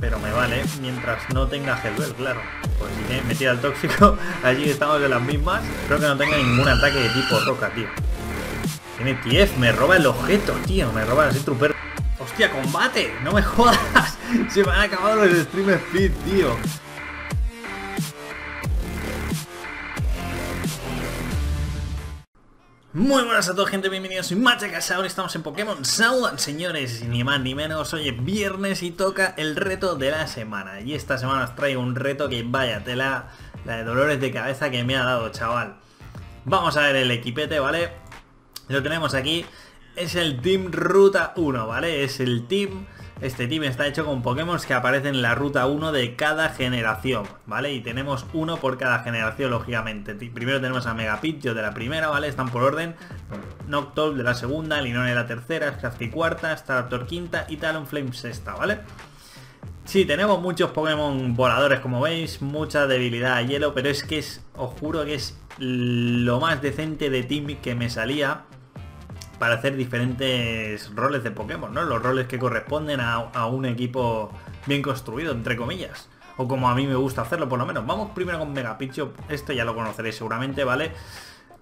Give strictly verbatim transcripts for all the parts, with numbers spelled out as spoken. pero me vale mientras no tenga Hellbell, claro. Pues si tiene metida el tóxico, allí estamos de las mismas. Creo que no tenga ningún ataque de tipo roca, tío. Tiene T F, me roba el objeto, tío. Me roba así truper. ¡Hostia, combate! ¡No me jodas! Se me han acabado los Stream Speed, tío. Muy buenas a todos, gente, bienvenidos, soy Machacasaurio, estamos en Pokémon Sauron, señores, ni más ni menos. Hoy es viernes y toca el reto de la semana. Y esta semana os traigo un reto que vaya tela, la de dolores de cabeza que me ha dado, chaval. Vamos a ver el equipete, ¿vale? Lo tenemos aquí, es el Team Ruta uno, ¿vale? Es el team, este team está hecho con Pokémon que aparecen en la Ruta uno de cada generación, ¿vale? Y tenemos uno por cada generación, lógicamente. Primero tenemos a Mega Pichu de la primera, ¿vale? Están por orden. Noctowl de la segunda, Linoone de la tercera, Scrafty cuarta, Staraptor quinta y Talonflame sexta, ¿vale? Sí, tenemos muchos Pokémon voladores, como veis, mucha debilidad a hielo, pero es que es, os juro que es lo más decente de team que me salía para hacer diferentes roles de Pokémon, ¿no? Los roles que corresponden a, a un equipo bien construido, entre comillas. O como a mí me gusta hacerlo, por lo menos. Vamos primero con Mega Pichu. Esto ya lo conoceréis seguramente, ¿vale?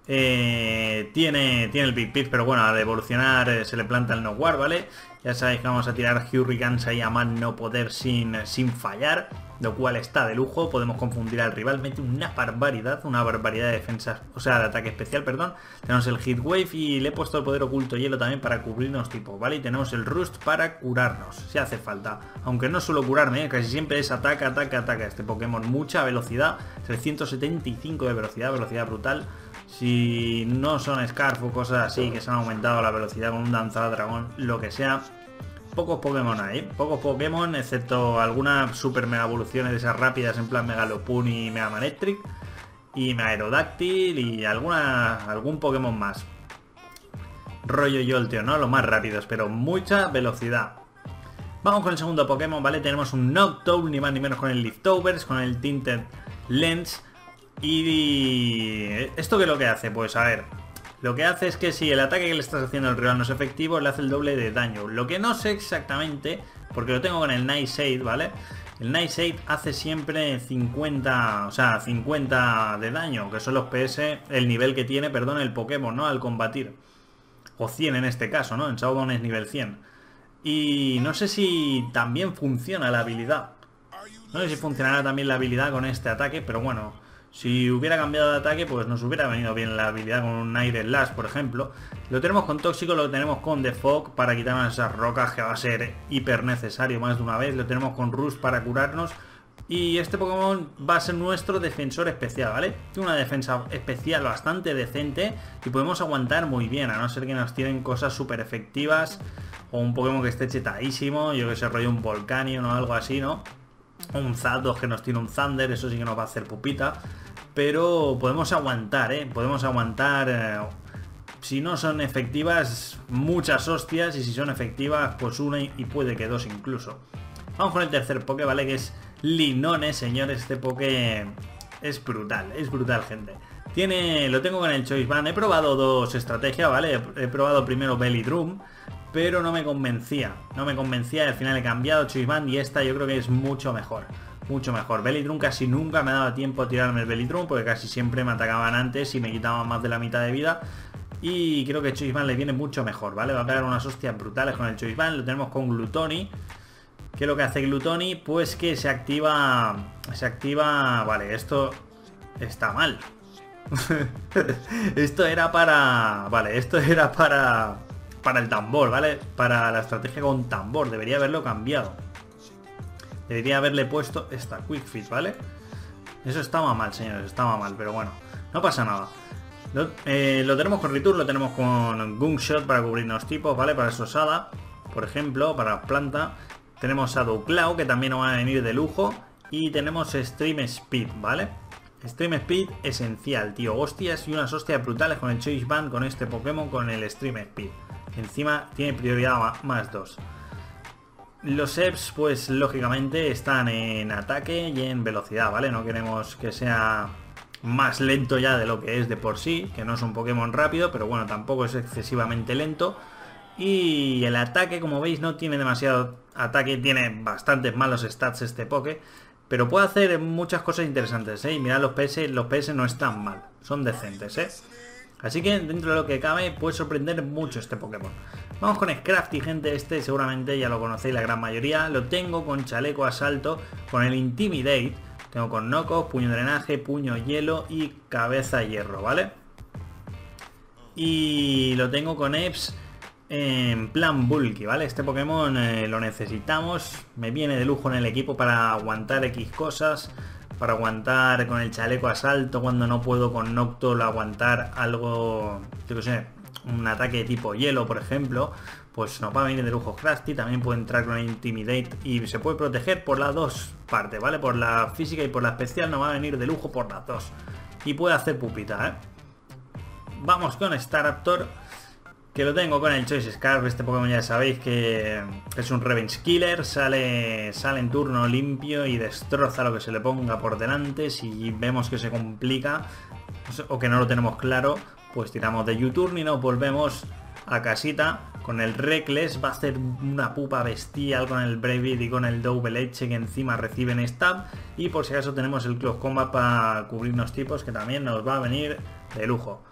Eh, tiene, tiene el Big Pitch, pero bueno, al evolucionar eh, se le planta el Noctowl, ¿vale? Ya sabéis que vamos a tirar Hurricanes ahí a más no poder sin, sin fallar, lo cual está de lujo. Podemos confundir al rival, mete una barbaridad, una barbaridad de defensa, o sea, de ataque especial, perdón. Tenemos el Heat Wave y le he puesto el poder oculto hielo también para cubrirnos tipos, ¿vale? Y tenemos el Rust para curarnos, si hace falta. Aunque no suelo curarme, ¿eh? Casi siempre es ataca, ataca, ataca este Pokémon. Mucha velocidad, trescientos setenta y cinco de velocidad, velocidad brutal. Si no son Scarf o cosas así que se han aumentado la velocidad con un danzado dragón, lo que sea. Pocos Pokémon hay, ¿eh? Pocos Pokémon, excepto algunas super mega evoluciones de esas rápidas, en plan Mega Lopunny y Mega Manectric y Mega Aerodactyl y alguna, algún Pokémon más. Rollo Yolteo, ¿no? Los más rápidos, pero mucha velocidad. Vamos con el segundo Pokémon, ¿vale? Tenemos un Noctowl, ni más ni menos, con el Liftovers, con el Tinted Lens. Y esto, que es lo que hace? Pues a ver, lo que hace es que si el ataque que le estás haciendo al rival no es efectivo, le hace el doble de daño. Lo que no sé exactamente, porque lo tengo con el Night Shade, ¿vale? El Night Shade hace siempre cincuenta, o sea, cincuenta de daño, que son los P S, el nivel que tiene, perdón, el Pokémon, ¿no? Al combatir. O cien en este caso, ¿no? En Shadowbone es nivel cien. Y no sé si también funciona la habilidad. No sé si funcionará también la habilidad con este ataque, pero bueno... Si hubiera cambiado de ataque, pues nos hubiera venido bien la habilidad con un Air Slash, por ejemplo. Lo tenemos con Tóxico, lo tenemos con The Fog para quitarnos esas rocas, que va a ser hiper necesario más de una vez. Lo tenemos con Rust para curarnos. Y este Pokémon va a ser nuestro defensor especial, ¿vale? Tiene una defensa especial bastante decente y podemos aguantar muy bien, a no ser que nos tiren cosas súper efectivas o un Pokémon que esté chetadísimo, yo que sé, rollo un Volcanion o algo así, ¿no? Un Zapdos que nos tiene un Thunder, eso sí que nos va a hacer pupita. Pero podemos aguantar, ¿eh? Podemos aguantar. Eh, si no son efectivas, muchas hostias. Y si son efectivas, pues una y, y puede que dos incluso. Vamos con el tercer Poké, ¿vale? Que es Linoone, señores. Este Poké es brutal, es brutal, gente. Tiene, lo tengo con el Choice Band. He probado dos estrategias, ¿vale? He, he probado primero Belly Drum, pero no me convencía, no me convencía y al final he cambiado Choice Band y esta yo creo que es mucho mejor, mucho mejor. Belly Drum casi nunca me ha dado tiempo a tirarme el Belly Drum porque casi siempre me atacaban antes y me quitaban más de la mitad de vida, y creo que Choice Band le viene mucho mejor, ¿vale? Va a pegar unas hostias brutales con el Choice Band. Lo tenemos con Gluttony. ¿Qué es lo que hace Gluttony? Pues que se activa, se activa, vale, esto está mal. Esto era para, vale, esto era para... para el tambor, ¿vale? Para la estrategia con tambor. Debería haberlo cambiado. Debería haberle puesto esta Quick Fit, ¿vale? Eso estaba mal, señores. Estaba mal, pero bueno. No pasa nada. Lo, eh, lo tenemos con Return, lo tenemos con Gunshot para cubrirnos tipos, ¿vale? Para Sosada, por ejemplo, para planta. Tenemos Shadow Claw, que también nos va a venir de lujo. Y tenemos Stream Speed, ¿vale? Stream Speed esencial, tío. Hostias y unas hostias brutales con el Choice Band, con este Pokémon, con el Stream Speed. Encima tiene prioridad más dos. Los E Vs, pues lógicamente están en ataque y en velocidad, ¿vale? No queremos que sea más lento ya de lo que es de por sí, que no es un Pokémon rápido, pero bueno, tampoco es excesivamente lento. Y el ataque, como veis, no tiene demasiado ataque, tiene bastantes malos stats este Poké, pero puede hacer muchas cosas interesantes, ¿eh? Y mirad los P S, los P S no están mal, son decentes, ¿eh? Así que dentro de lo que cabe puede sorprender mucho este Pokémon. Vamos con Scrafty, gente, este seguramente ya lo conocéis la gran mayoría. Lo tengo con Chaleco Asalto, con el Intimidate, tengo con Knockoff, Puño Drenaje, Puño Hielo y Cabeza Hierro, ¿vale? Y lo tengo con E P S en plan bulky, ¿vale? Este Pokémon eh, lo necesitamos, me viene de lujo en el equipo para aguantar X cosas, para aguantar con el Chaleco Asalto cuando no puedo con Noctowl aguantar algo, yo que sé, un ataque tipo hielo, por ejemplo, pues nos va a venir de lujo Crafty. También puede entrar con el Intimidate y se puede proteger por las dos partes, ¿vale? Por la física y por la especial nos va a venir de lujo por las dos. Y puede hacer pupita, ¿eh? Vamos con Staraptor, que lo tengo con el Choice Scarf. Este Pokémon ya sabéis que es un Revenge Killer, sale, sale en turno limpio y destroza lo que se le ponga por delante. Si vemos que se complica o que no lo tenemos claro, pues tiramos de U-turn y nos volvemos a casita. Con el Reckless va a hacer una pupa bestial con el Brave Beer y con el Double Edge, que encima reciben Stab. Y por si acaso tenemos el Close Combat para cubrirnos tipos, que también nos va a venir de lujo.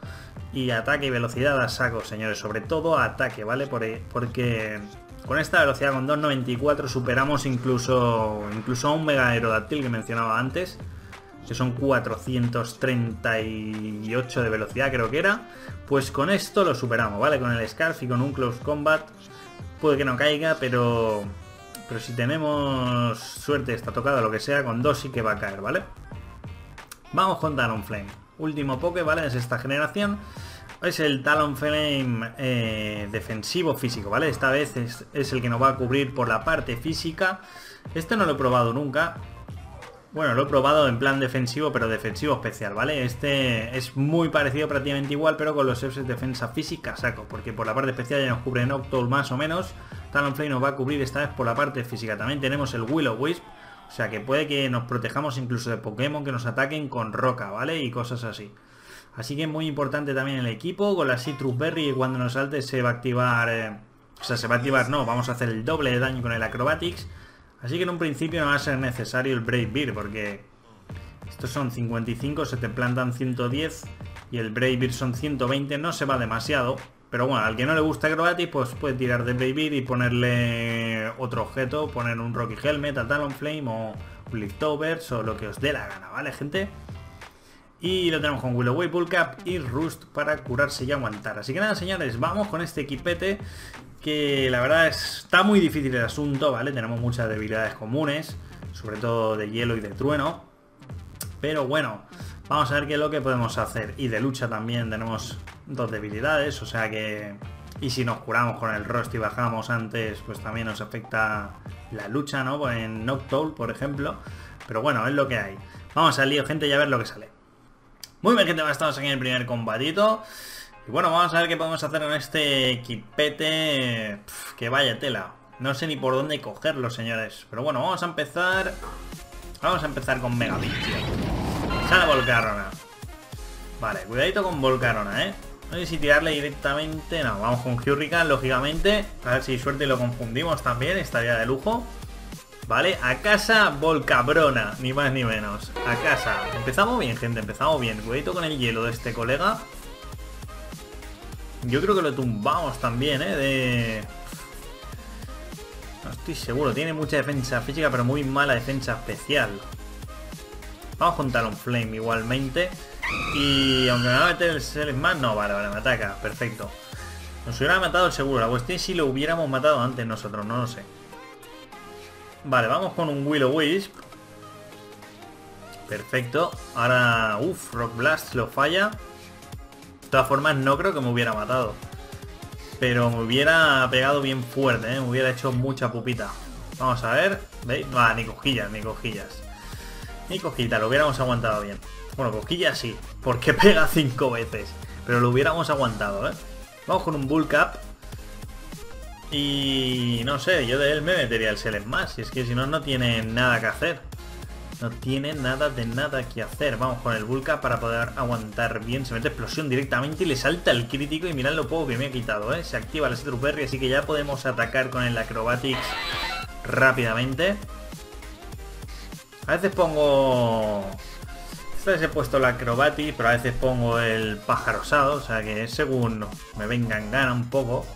Y ataque y velocidad a saco, señores, sobre todo ataque, ¿vale? Porque con esta velocidad, con dos noventa y cuatro, superamos incluso, incluso a un Mega Aerodactyl que mencionaba antes, que son cuatrocientos treinta y ocho de velocidad, creo que era. Pues con esto lo superamos, ¿vale? Con el Scarf y con un Close Combat puede que no caiga, pero, pero si tenemos suerte, está tocada, lo que sea, con dos sí que va a caer, ¿vale? Vamos con Talonflame. Último Poké, ¿vale? Es esta generación. Es el Talonflame eh, defensivo físico, ¿vale? Esta vez es, es el que nos va a cubrir por la parte física. Este no lo he probado nunca. Bueno, lo he probado en plan defensivo, pero defensivo especial, ¿vale? Este es muy parecido, prácticamente igual, pero con los E P S defensa física saco, porque por la parte especial ya nos cubre Noctowl más o menos. Talonflame nos va a cubrir esta vez por la parte física. También tenemos el Will-O-Wisp. O sea que puede que nos protejamos incluso de Pokémon que nos ataquen con roca, ¿vale? Y cosas así. Así que es muy importante también el equipo. Con la Sitrus Berry cuando nos salte se va a activar... Eh, o sea, se va a activar, no, vamos a hacer el doble de daño con el Acrobatics. Así que en un principio no va a ser necesario el Brave Beer, porque estos son cincuenta y cinco, se te plantan ciento diez y el Brave Beer son ciento veinte, no se va demasiado. Pero bueno, al que no le gusta Acrobatics, pues puede tirar de Brave Beer y ponerle otro objeto, poner un Rocky Helmet, a Talonflame o un Liftovers o lo que os dé la gana, ¿vale, gente? Y lo tenemos con Will-O-Wisp, Bulk Up y Rust para curarse y aguantar. Así que nada, señores, vamos con este equipete, que la verdad está muy difícil el asunto, ¿vale? Tenemos muchas debilidades comunes, sobre todo de hielo y de trueno. Pero bueno, vamos a ver qué es lo que podemos hacer. Y de lucha también tenemos dos debilidades, o sea que... Y si nos curamos con el Rust y bajamos antes, pues también nos afecta la lucha, ¿no? En Noctowl, por ejemplo. Pero bueno, es lo que hay. Vamos al lío, gente, y a ver lo que sale. Muy bien, gente, estamos aquí en el primer combatito. Y bueno, vamos a ver qué podemos hacer con este equipete. Pff, que vaya tela. No sé ni por dónde cogerlo, señores. Pero bueno, vamos a empezar... Vamos a empezar con Mega Pichu. Sale Volcarona. Vale, cuidadito con Volcarona, ¿eh? No sé si tirarle directamente... No, vamos con Hurricane, lógicamente. A ver si hay suerte y lo confundimos también. Estaría de lujo. Vale, a casa Volcabrona. Ni más ni menos. A casa. Empezamos bien, gente. Empezamos bien. Cuidadito con el hielo de este colega. Yo creo que lo tumbamos también, ¿eh? De... No estoy seguro. Tiene mucha defensa física, pero muy mala defensa especial. Vamos con Talonflame igualmente. Y aunque me va a meter el ser más, no, vale, vale, me ataca, perfecto. Nos hubiera matado seguro, la cuestión es si lo hubiéramos matado antes nosotros, no lo sé. Vale, vamos con un Will-O-Wisp. Perfecto, ahora, uff, Rock Blast lo falla. De todas formas no creo que me hubiera matado, pero me hubiera pegado bien fuerte, ¿eh? Me hubiera hecho mucha pupita. Vamos a ver, ¿veis? Ah, ni cosquillas, ni cosquillas. Ni cosquita, lo hubiéramos aguantado bien. Bueno, cosquilla sí, porque pega cinco veces. Pero lo hubiéramos aguantado, ¿eh? Vamos con un Bulk Up. Y no sé, yo de él me metería el Select más. Si es que si no, no tiene nada que hacer. No tiene nada de nada que hacer. Vamos con el Bulk Up para poder aguantar bien. Se mete explosión directamente y le salta el crítico. Y mirad lo poco que me ha quitado, ¿eh? Se activa la Sitrus Berry, así que ya podemos atacar con el Acrobatics rápidamente. A veces pongo... Esta vez he puesto la Acrobatics, pero a veces pongo el pájaro osado. O sea que según me venga en gana un poco.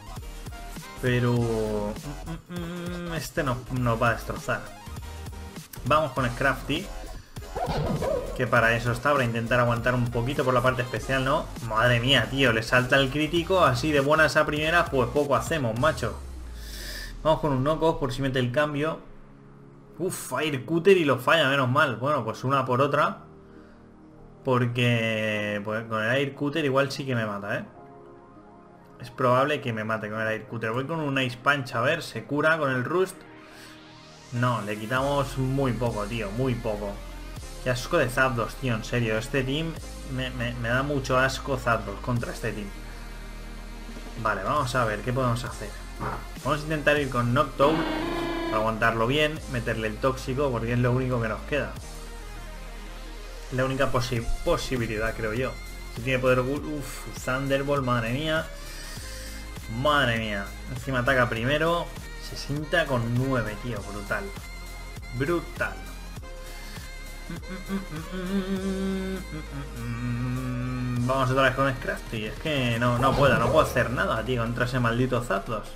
Pero... Este no, no va a destrozar. Vamos con Scrafty, que para eso está, para intentar aguantar un poquito por la parte especial, ¿no? Madre mía, tío, le salta el crítico, así de buenas a primeras, pues poco hacemos, macho. Vamos con un Knockoff por si mete el cambio. Uf, Air Cutter y lo falla, menos mal. Bueno, pues una por otra, porque pues con el Air Cutter igual sí que me mata, ¿eh? Es probable que me mate con el Air Cutter. Voy con un Ice Punch, a ver, se cura con el Rust. No, le quitamos muy poco, tío, muy poco. Qué asco de Zapdos, tío, en serio. Este team me, me, me da mucho asco Zapdos contra este team. Vale, vamos a ver, ¿qué podemos hacer? Vamos a intentar ir con Noctowl para aguantarlo bien, meterle el tóxico, porque es lo único que nos queda. La única posi posibilidad, creo yo. Si tiene poder... Uff, Thunderbolt, madre mía. Madre mía. Encima ataca primero... sesenta con nueve, tío, brutal. Brutal. Vamos otra vez con Scrafty. Es que no, no puedo, no puedo hacer nada, tío, contra ese maldito Zapdos.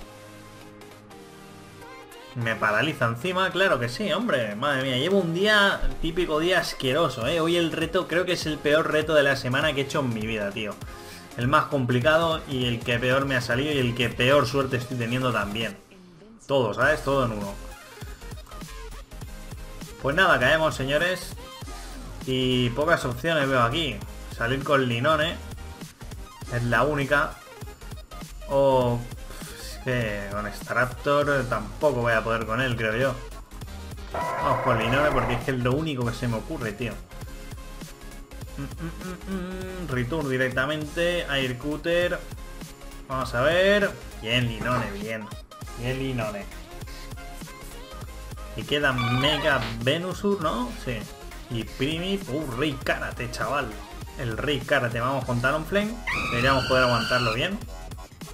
Me paraliza encima, claro que sí, hombre. Madre mía, llevo un día, típico día asqueroso, ¿eh? Hoy el reto creo que es el peor reto de la semana que he hecho en mi vida, tío. El más complicado y el que peor me ha salido y el que peor suerte estoy teniendo también. Todo, ¿sabes? Todo en uno. Pues nada, caemos, señores. Y pocas opciones veo aquí. Salir con Linoone es la única. O... Es que con Staraptor tampoco voy a poder con él, creo yo. Vamos con Linoone porque es que es lo único que se me ocurre, tío. Return directamente. Air Cutter. Vamos a ver. Bien, Linoone, bien. Y el Linoone. Y queda Mega Venusur, ¿no? Sí. Y Primi. Uh, Rey Karate, chaval. El Rey Karate. Vamos con Talonflame. Deberíamos poder aguantarlo bien.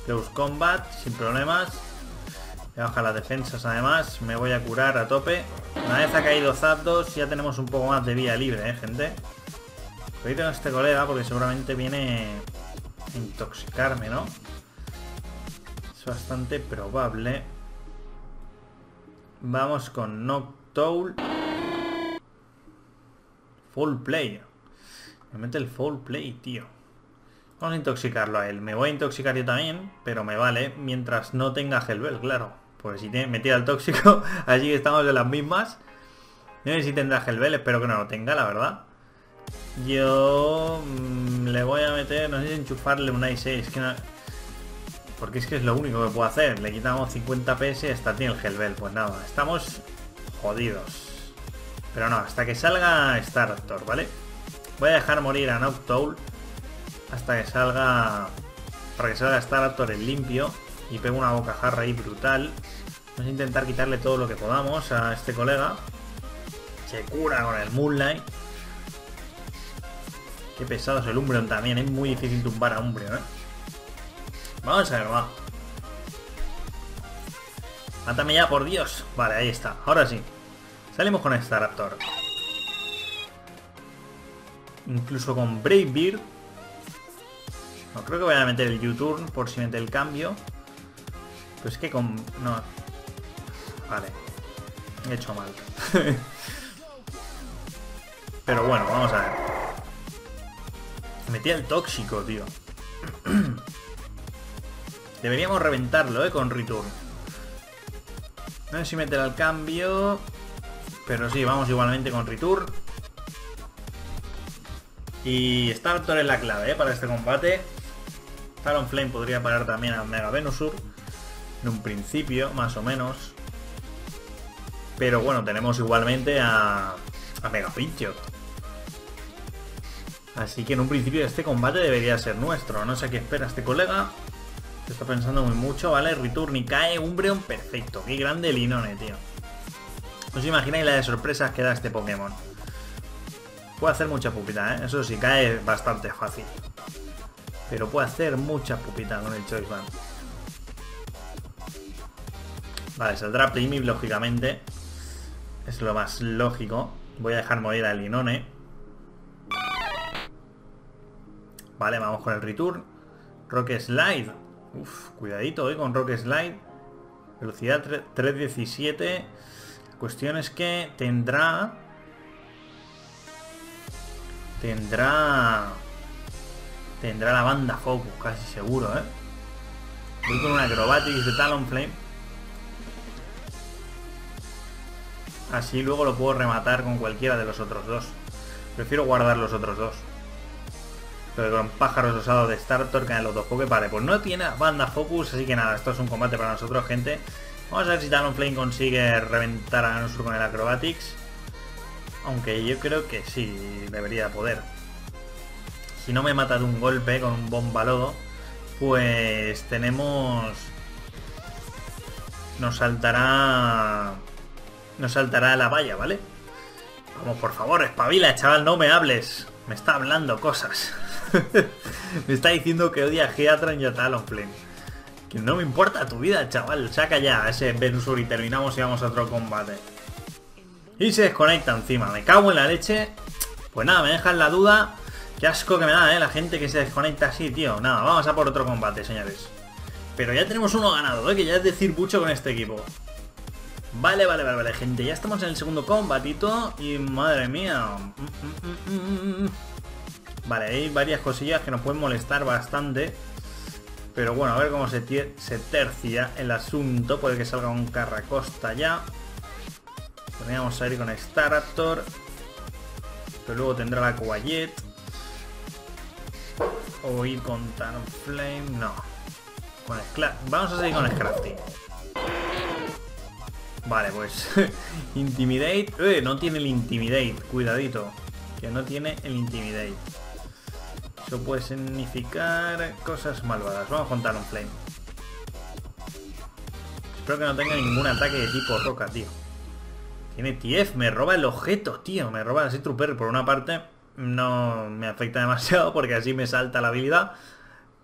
Close Combat, sin problemas. Le baja las defensas además. Me voy a curar a tope. Una vez ha caído Zapdos, ya tenemos un poco más de vía libre, ¿eh, gente? Cuidado con este colega porque seguramente viene a intoxicarme, ¿no? Bastante probable. Vamos con Noctowl. Full play. Me mete el full play, tío. Vamos a intoxicarlo a él. Me voy a intoxicar yo también, pero me vale. Mientras no tenga Hellbell, claro. Pues si tiene, me tira el tóxico, allí estamos de las mismas. No sé si tendrá Hellbell, espero que no lo tenga, la verdad. Yo mmm, le voy a meter, no sé si enchufarle un Ice Age, que no... Porque es que es lo único que puedo hacer. Le quitamos cincuenta P S, hasta tiene el Hellbell. Pues nada, estamos jodidos. Pero no, hasta que salga Staraptor, ¿vale? Voy a dejar morir a Noctowl hasta que salga... Para que salga Staraptor el limpio. Y pego una bocajarra ahí brutal. Vamos a intentar quitarle todo lo que podamos a este colega. Se cura con el Moonlight. Qué pesado es el Umbreon también. Es muy difícil tumbar a Umbreon, ¿eh? Vamos a ver, va. Mátame ya, por Dios. Vale, ahí está. Ahora sí. Salimos con Staraptor. Incluso con Brave Beer. No, creo que voy a meter el U-turn por si mete el cambio. Pero es que con... No. Vale. He hecho mal. Pero bueno, vamos a ver. Metí el tóxico, tío. Deberíamos reventarlo, ¿eh? Con Return. No sé si meterá al cambio. Pero sí, vamos igualmente con Return. Y Staraptor es la clave, ¿eh? Para este combate. Talonflame podría parar también a Mega Venusur. En un principio, más o menos. Pero bueno, tenemos igualmente a, a Mega Pichu. Así que en un principio este combate debería ser nuestro. No sé qué espera este colega. Se está pensando muy mucho, ¿vale? Return y cae Umbreon, perfecto. Qué grande Linoone, tío. No os imagináis la de sorpresas que da este Pokémon. Puede hacer mucha pupita, ¿eh? Eso sí, cae bastante fácil. Pero puede hacer mucha pupita con el Choice Band. Vale, saldrá Primip, lógicamente. Es lo más lógico. Voy a dejar morir a Linoone. Vale, vamos con el Return. Rock Slide. Uf, cuidadito hoy con Rock Slide. Velocidad tres diecisiete. La cuestión es que tendrá... Tendrá... Tendrá la banda Focus, casi seguro, ¿eh? Voy con una Acrobatics de Talonflame. Así luego lo puedo rematar con cualquiera de los otros dos. Prefiero guardar los otros dos. Pero con pájaros osados de Staraptor caen los dos Poké. Vale, pues no tiene banda Focus, así que nada, esto es un combate para nosotros, gente. Vamos a ver si Talonflame consigue reventar a Ganonsur con el Acrobatics. Aunque yo creo que sí, debería poder. Si no me mata de un golpe con un bomba lodo, pues tenemos... Nos saltará... Nos saltará la valla, ¿vale? Vamos, por favor, espabila, chaval, no me hables. Me está hablando cosas. Me está diciendo que odia a Geatron y a Talonflame. Que no me importa tu vida, chaval. Saca ya ese Venusaur y terminamos y vamos a otro combate. Y se desconecta encima. Me cago en la leche. Pues nada, me dejan la duda. Qué asco que me da, ¿eh? La gente que se desconecta así, tío. Nada, vamos a por otro combate, señores. Pero ya tenemos uno ganado, ¿eh? Que ya es decir mucho con este equipo. Vale, vale, vale, vale, gente. Ya estamos en el segundo combatito. Y madre mía. Mm, mm, mm, mm. Vale, hay varias cosillas que nos pueden molestar bastante. Pero bueno, a ver cómo se, se tercia el asunto. Puede que salga un Carracosta ya. Podríamos ir con Staraptor. Pero luego tendrá la Coayet. O ir con Talonflame. No. Con Vamos a seguir con Scrafty. Vale, pues Intimidate. Eh, no tiene el Intimidate, cuidadito. Que no tiene el Intimidate. Eso puede significar cosas malvadas. Vamos con Talonflame. Espero que no tenga ningún ataque de tipo roca, tío. Tiene T F, me roba el objeto, tío. Me roba el Sitrus Berry por una parte. No me afecta demasiado porque así me salta la habilidad.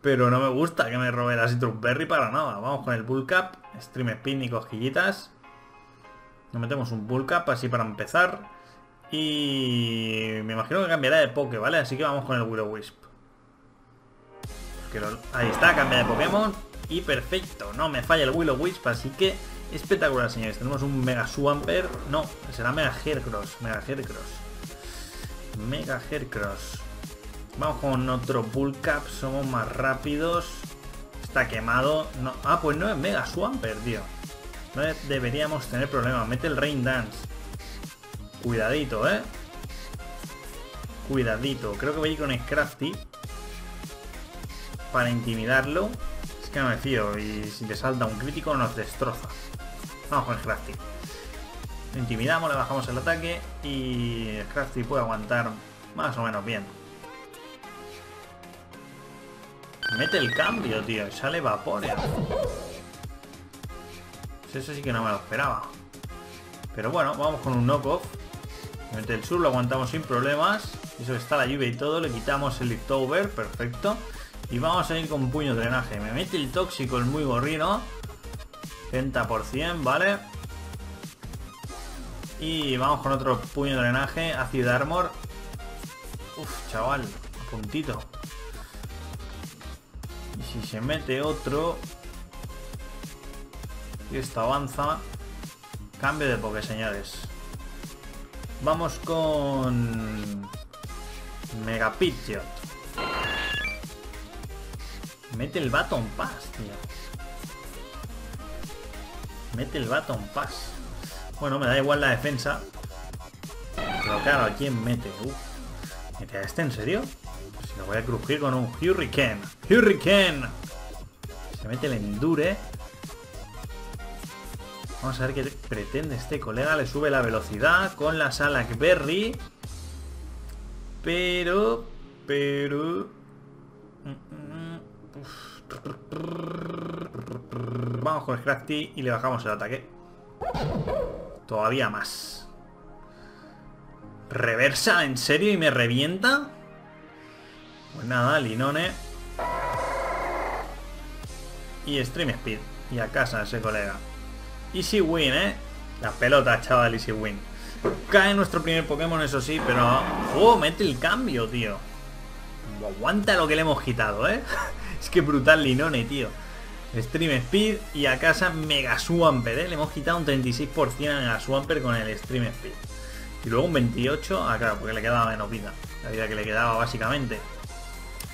Pero no me gusta que me robe la Sitrus Berry para nada. Vamos con el Bulk Up, Stream Speed y cosquillitas. Nos metemos un Bulk Up así para empezar. Y me imagino que cambiará de Poké, ¿vale? Así que vamos con el Will-O-Wisp. Ahí está, cambia de Pokémon. Y perfecto, no me falla el Will-O-Wisp. Así que espectacular, señores. Tenemos un Mega Swamper. No, será Mega Hercross. Mega Hercross. Mega Hercross. Vamos con otro Bulk Up. Somos más rápidos. Está quemado. No. Ah, pues no es Mega Swamper, tío. No deberíamos tener problemas. Mete el Rain Dance. Cuidadito, ¿eh? Cuidadito. Creo que voy a ir con Scrafty para intimidarlo. Es que no me fío. Y si le salta un crítico nos destroza. Vamos con Scrafty. Lo intimidamos, le bajamos el ataque. Y Scrafty puede aguantar más o menos bien. Mete el cambio, tío. Sale Vaporeon. Eso sí que no me lo esperaba. Pero bueno, vamos con un Knockoff. Mete el sur, lo aguantamos sin problemas. Eso está la lluvia y todo. Le quitamos el Liftover, perfecto. Y vamos a ir con puño drenaje. Me mete el tóxico, el muy gorrino. setenta por ciento, ¿vale? Y vamos con otro puño drenaje. Acid Armor. Uf, chaval, a puntito. Y si se mete otro... Y esto avanza. Cambio de Poké, señores. Vamos con... Mega Pichu. Mete el Baton Pass, tío. Mete el Baton Pass. Bueno, me da igual la defensa. Pero claro, ¿a quién mete? Uh, ¿Mete a este en serio? Pues lo voy a crujir con un Hurricane. ¡Hurricane! Se mete el Endure. Vamos a ver qué pretende este colega. Le sube la velocidad con la Salak Berry. Pero... Pero... Uf. Vamos con Scrafty y le bajamos el ataque. Todavía más. ¿Reversa? ¿En serio? ¿Y me revienta? Pues nada, Linoone. Y Stream Speed. Y a casa ese colega. Easy win, ¿eh? La pelota, chaval, easy win. Cae nuestro primer Pokémon, eso sí, pero... ¡Oh, mete el cambio, tío! Aguanta lo que le hemos quitado, ¿eh? Es que brutal Linoone, tío. Stream Speed y a casa Mega Swamper, ¿eh? Le hemos quitado un treinta y seis por ciento a Mega Swamper con el Stream Speed. Y luego un veintiocho por ciento. Ah, claro, porque le quedaba menos vida. La vida que le quedaba, básicamente.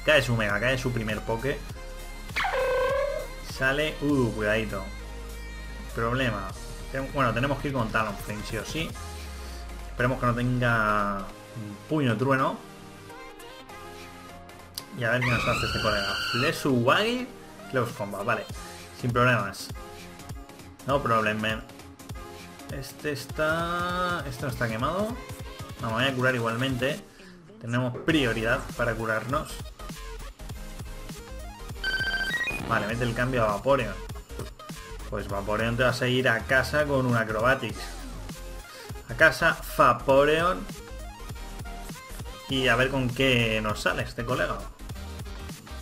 Cae su Mega, cae su primer Poké. Sale... Uh, cuidadito. Problema. Bueno, tenemos que ir con Talonflame, sí o sí. Esperemos que no tenga un puño trueno. Y a ver qué nos hace este colega. Flesugagi, Close Combat, vale. Sin problemas. No problem, man. Este está... Este no está quemado. No, me voy a curar igualmente. Tenemos prioridad para curarnos. Vale, mete el cambio a Vaporeon. Pues Vaporeon te va a seguir a casa con un Acrobatics. A casa, Vaporeon. Y a ver con qué nos sale este colega.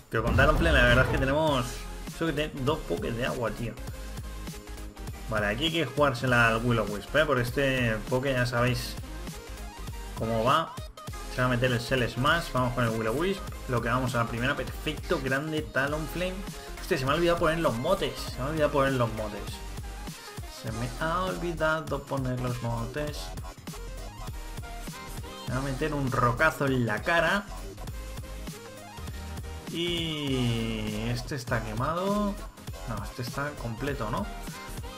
Pero con Talonflame la verdad es que tenemos... Eso que tiene dos Pokés de agua, tío. Vale, aquí hay que jugársela al Will-O-Wisp, ¿eh? Porque este Poké ya sabéis cómo va. Se va a meter el Cell Smash. Vamos con el Will-O-Wisp. Lo que vamos a la primera. Perfecto, grande Talonflame. Hostia, se me ha olvidado poner los motes. Se me ha olvidado poner los motes. Se me ha olvidado poner los motes. Me va a meter un rocazo en la cara. Y... Este está quemado. No, este está completo, ¿no?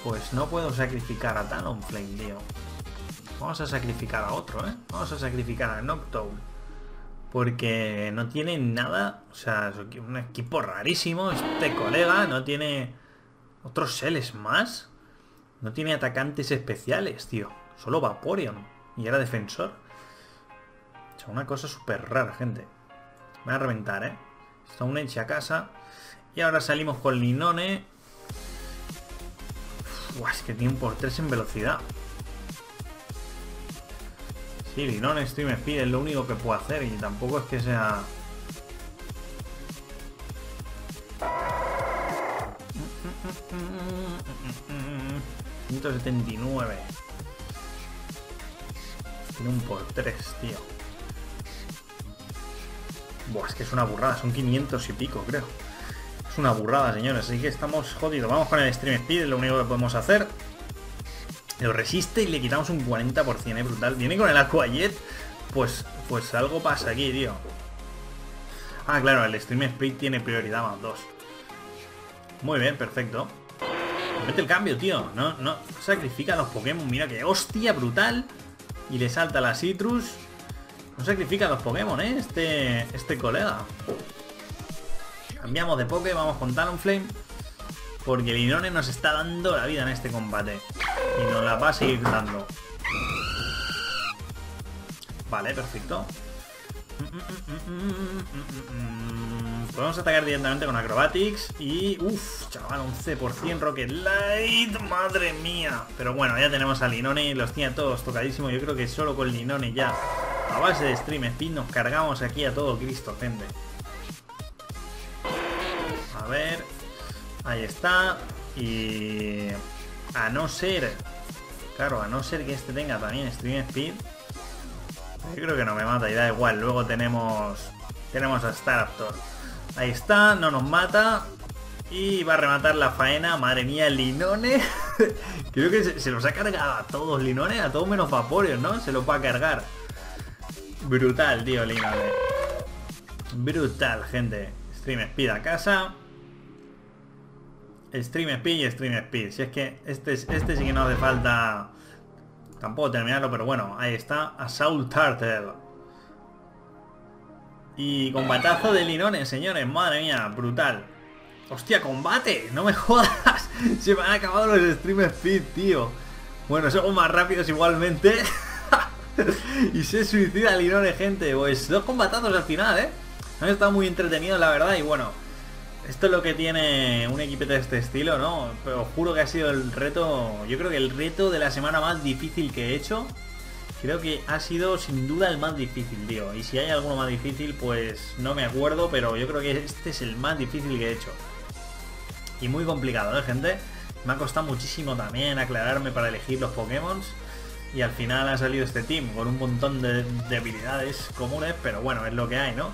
Pues no puedo sacrificar a Talonflame, tío. Vamos a sacrificar a otro, ¿eh? Vamos a sacrificar a Noctowl. Porque no tiene nada... O sea, es un equipo rarísimo. Este colega no tiene... ¿Otros Celes más? No tiene atacantes especiales, tío. Solo Vaporeon. Y era defensor. O sea, una cosa súper rara, gente. Me va a reventar, ¿eh? Está un Enchi a casa. Y ahora salimos con Linoone. Uah, es que tiene un por tres en velocidad. Sí, Linoone Stream Speed es lo único que puedo hacer. Y tampoco es que sea... ciento setenta y nueve. Tiene un por tres, tío. Buah, es que es una burrada. Son quinientos y pico, creo. Es una burrada, señores. Así que estamos jodidos. Vamos con el Stream Speed. Es lo único que podemos hacer. Lo resiste y le quitamos un cuarenta por ciento. ¿Eh? Brutal. Viene con el Aqua Jet. Pues, pues algo pasa aquí, tío. Ah, claro. El Stream Speed tiene prioridad más dos. Muy bien, perfecto. Mete el cambio, tío. No, no. Sacrifica a los Pokémon. Mira que hostia brutal. Y le salta la Sitrus. No sacrifica a los Pokémon, ¿eh? Este, este colega. Cambiamos de Poké, vamos con Talonflame. Porque Linoone nos está dando la vida en este combate. Y nos la va a seguir dando. Vale, perfecto. Podemos atacar directamente con Acrobatics. Y... Uff, chaval, once por ciento Rocket Light. Madre mía. Pero bueno, ya tenemos a Linoone y los tiene a todos tocadísimos. Yo creo que solo con Linoone ya... A base de Stream Speed nos cargamos aquí a todo Cristo, gente. A ver. Ahí está. Y... A no ser... Claro, a no ser que este tenga también Stream Speed. Yo creo que no me mata y da igual. Luego tenemos... Tenemos a Staraptor. Ahí está, no nos mata. Y va a rematar la faena. Madre mía, Linoone. Creo que se, se los ha cargado a todos Linoone. A todos menos Vaporeon, ¿no? Se los va a cargar. Brutal, tío, Linoone. Brutal, gente. Stream Speed a casa. Stream Speed y Stream Speed. Si es que este, este sí que no hace falta tampoco terminarlo, pero bueno, ahí está. Assault Turtle. Y combatazo de Linoone, señores. Madre mía, brutal. Hostia, combate. No me jodas. Se me han acabado los Stream Speed, tío. Bueno, somos más rápidos igualmente. Y se suicida Linoone, gente. Pues dos combatazos al final, ¿eh? Han estado muy entretenidos, la verdad. Y bueno, Esto es lo que tiene un equipete de este estilo, ¿no? Pero os juro que ha sido el reto, yo creo que el reto de la semana más difícil que he hecho. Creo que ha sido sin duda el más difícil, tío. Y si hay alguno más difícil, pues no me acuerdo, pero yo creo que este es el más difícil que he hecho. Y muy complicado, ¿eh, gente? Me ha costado muchísimo también aclararme para elegir los Pokémon. Y al final ha salido este team con un montón de debilidades comunes, pero bueno, es lo que hay, ¿no?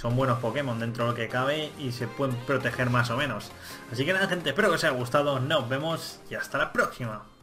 Son buenos Pokémon dentro de lo que cabe y se pueden proteger más o menos. Así que nada, gente, espero que os haya gustado. Nos vemos y hasta la próxima.